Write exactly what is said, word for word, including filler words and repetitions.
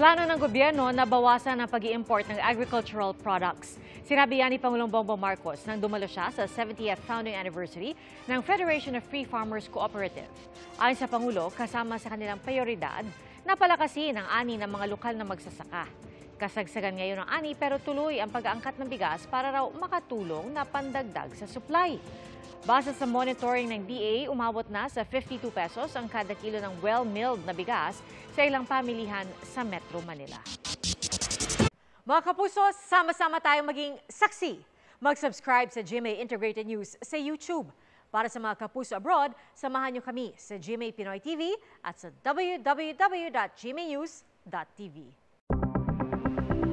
Plano ng gobyerno na bawasan ang pag-i-import ng agricultural products. Sinabi yan ni Pangulong Bongbong Marcos nang dumalo siya sa seventieth founding anniversary ng Federation of Free Farmers Cooperative. Ayon sa Pangulo, kasama sa kanilang prioridad, napalakasin ang ani ng mga lokal na magsasaka. Kasagsagan ngayon ang ani pero tuloy ang pag-aangkat ng bigas para raw makatulong na pandagdag sa supply. Base sa monitoring ng D A, umabot na sa fifty-two pesos ang kada kilo ng well-milled na bigas sa ilang pamilihan sa Metro Manila. Mga kapuso, sama-sama tayong maging saksi. Mag-subscribe sa G M A Integrated News sa YouTube. Para sa mga kapuso abroad, samahan niyo kami sa G M A Pinoy T V at sa w w w dot g m a news dot t v.